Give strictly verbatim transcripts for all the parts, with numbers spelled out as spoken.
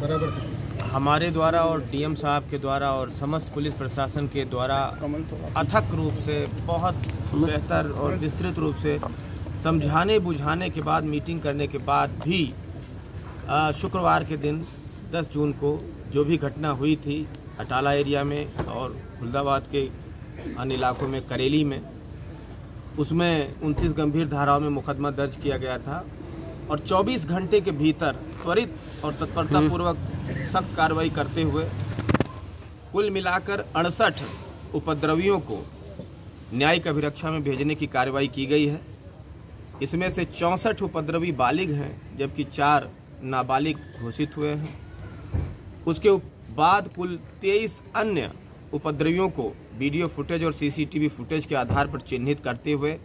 बराबर से हमारे द्वारा और डीएम साहब के द्वारा और समस्त पुलिस प्रशासन के द्वारा अथक रूप से बहुत बेहतर और विस्तृत रूप से समझाने बुझाने के बाद मीटिंग करने के बाद भी शुक्रवार के दिन दस जून को जो भी घटना हुई थी अटाला एरिया में और खुलदाबाद के अन्य इलाकों में करेली में, उसमें उनतीस गंभीर धाराओं में मुकदमा दर्ज किया गया था और चौबीस घंटे के भीतर त्वरित और तत्परतापूर्वक सख्त कार्रवाई करते हुए कुल मिलाकर अड़सठ उपद्रवियों को न्यायिक अभिरक्षा में भेजने की कार्रवाई की गई है। इसमें से चौंसठ उपद्रवी बालिग हैं जबकि चार नाबालिग घोषित हुए हैं। उसके बाद कुल तेईस अन्य उपद्रवियों को वीडियो फुटेज और सीसीटीवी फुटेज के आधार पर चिन्हित करते हुए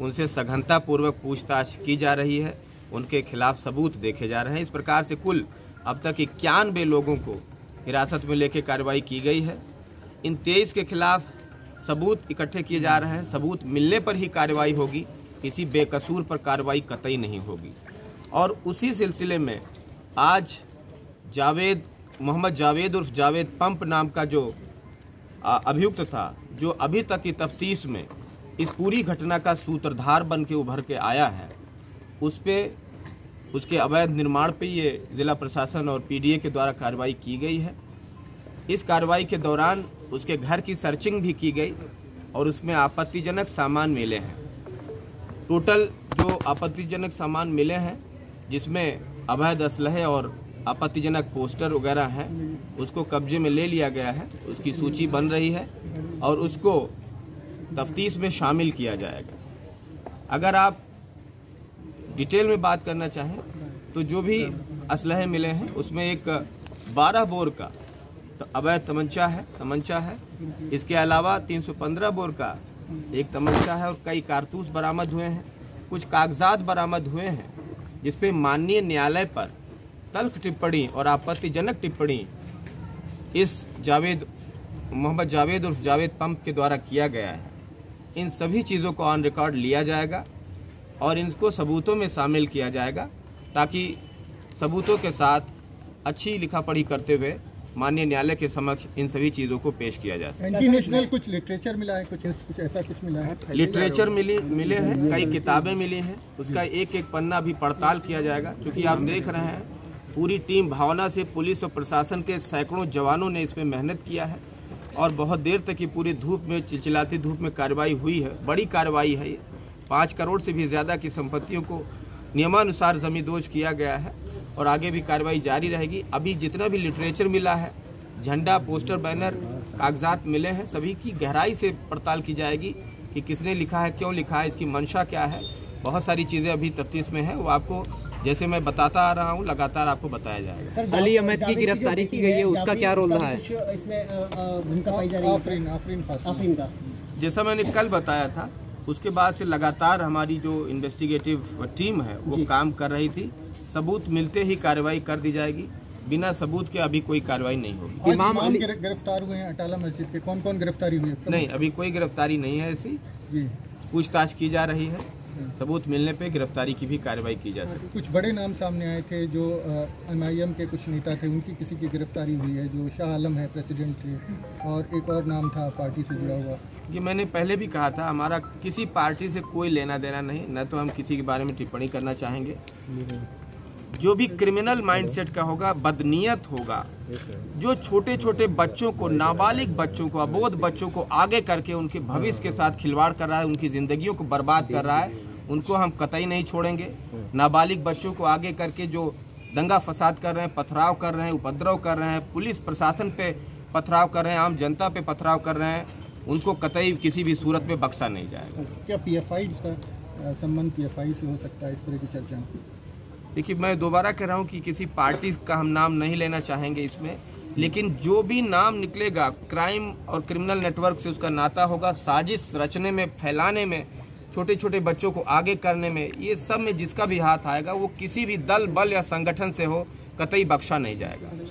उनसे सघनतापूर्वक पूछताछ की जा रही है, उनके खिलाफ सबूत देखे जा रहे हैं। इस प्रकार से कुल अब तक इक्यानवे लोगों को हिरासत में लेकर कार्रवाई की गई है। इन तेईस के खिलाफ सबूत इकट्ठे किए जा रहे हैं, सबूत मिलने पर ही कार्रवाई होगी, किसी बेकसूर पर कार्रवाई कतई नहीं होगी। और उसी सिलसिले में आज जावेद मोहम्मद जावेद उर्फ जावेद पंप नाम का जो अभियुक्त था, जो अभी तक की तफ्तीश में इस पूरी घटना का सूत्रधार बन के उभर के आया है, उस पे उसके अवैध निर्माण पे ये जिला प्रशासन और पीडीए के द्वारा कार्रवाई की गई है। इस कार्रवाई के दौरान उसके घर की सर्चिंग भी की गई और उसमें आपत्तिजनक सामान मिले हैं। टोटल जो आपत्तिजनक सामान मिले हैं जिसमें अवैध असलहे और आपत्तिजनक पोस्टर वगैरह हैं, उसको कब्जे में ले लिया गया है। उसकी सूची बन रही है और उसको तफ्तीश में शामिल किया जाएगा। अगर आप डिटेल में बात करना चाहें तो जो भी असलहे मिले हैं उसमें एक बारह बोर का अवैध तमंचा है तमंचा है इसके अलावा तीन सौ पंद्रह बोर का एक तमंचा है और कई कारतूस बरामद हुए हैं। कुछ कागजात बरामद हुए हैं जिसपे माननीय न्यायालय पर तल्ख टिप्पणी और आपत्तिजनक टिप्पणी इस जावेद मोहम्मद जावेद उर्फ जावेद पंप के द्वारा किया गया है। इन सभी चीज़ों को ऑन रिकॉर्ड लिया जाएगा और इनको सबूतों में शामिल किया जाएगा ताकि सबूतों के साथ अच्छी लिखा पढ़ी करते हुए माननीय न्यायालय के समक्ष इन सभी चीज़ों को पेश किया जा सके। इंटरनेशनल कुछ लिटरेचर मिला है, कुछ कुछ ऐसा कुछ मिला है, लिटरेचर मिली मिले हैं, कई किताबें मिली हैं। उसका एक एक पन्ना भी पड़ताल किया जाएगा क्योंकि आप देख रहे हैं पूरी टीम भावना से पुलिस और प्रशासन के सैकड़ों जवानों ने इसमें मेहनत किया है और बहुत देर तक की पूरी धूप में चिलचिलाती धूप में कार्रवाई हुई है। बड़ी कार्रवाई है। पाँच करोड़ से भी ज़्यादा की संपत्तियों को नियमानुसार जमींदोज किया गया है और आगे भी कार्रवाई जारी रहेगी। अभी जितना भी लिटरेचर मिला है, झंडा, पोस्टर, बैनर, कागजात मिले हैं, सभी की गहराई से पड़ताल की जाएगी कि किसने लिखा है, क्यों लिखा है, इसकी मंशा क्या है। बहुत सारी चीज़ें अभी तफ्तीश में हैं, वो आपको जैसे मैं बताता आ रहा हूँ लगातार आपको बताया जाएगा। अली अहमद की गिरफ्तारी की गई है, उसका क्या रोल रहा है? जैसा मैंने कल बताया था, उसके बाद से लगातार हमारी जो इन्वेस्टिगेटिव टीम है वो काम कर रही थी। सबूत मिलते ही कार्रवाई कर दी जाएगी, बिना सबूत के अभी कोई कार्रवाई नहीं होगी। इमाम गिरफ्तार हुए हैं अटाला मस्जिद के, कौन कौन गिरफ्तारी हुई? नहीं, अभी कोई गिरफ्तारी नहीं है, ऐसी पूछताछ की जा रही है। सबूत मिलने पे गिरफ्तारी की भी कार्रवाई की जा सकती है। कुछ बड़े नाम सामने आए थे जो एम आई एम के कुछ नेता थे, उनकी किसी की गिरफ्तारी हुई है, जो शाह आलम है प्रेसिडेंट थे और एक और नाम था पार्टी से जुड़ा हुआ। ये मैंने पहले भी कहा था, हमारा किसी पार्टी से कोई लेना देना नहीं, न तो हम किसी के बारे में टिप्पणी करना चाहेंगे। जो भी क्रिमिनल माइंडसेट का होगा, बदनीयत होगा, जो छोटे छोटे बच्चों को, नाबालिग बच्चों को, अबोध बच्चों को आगे करके उनके भविष्य के साथ खिलवाड़ कर रहा है, उनकी जिंदगियों को बर्बाद कर रहा है, उनको हम कतई नहीं छोड़ेंगे। नाबालिग बच्चों को आगे करके जो दंगा फसाद कर रहे हैं, पथराव कर रहे हैं, उपद्रव कर रहे हैं, पुलिस प्रशासन पे पथराव कर रहे हैं, आम जनता पे पथराव कर रहे हैं, उनको कतई किसी भी सूरत में बख्शा नहीं जाएगा। क्या पी एफ आई का संबंध पी एफ आई से हो सकता है, इस तरह की चर्चा? देखिए, मैं दोबारा कह रहा हूँ कि किसी पार्टी का हम नाम नहीं लेना चाहेंगे इसमें, लेकिन जो भी नाम निकलेगा क्राइम और क्रिमिनल नेटवर्क से उसका नाता होगा। साजिश रचने में, फैलाने में, छोटे छोटे बच्चों को आगे करने में, ये सब में जिसका भी हाथ आएगा वो किसी भी दल, बल या संगठन से हो, कतई बख्शा नहीं जाएगा।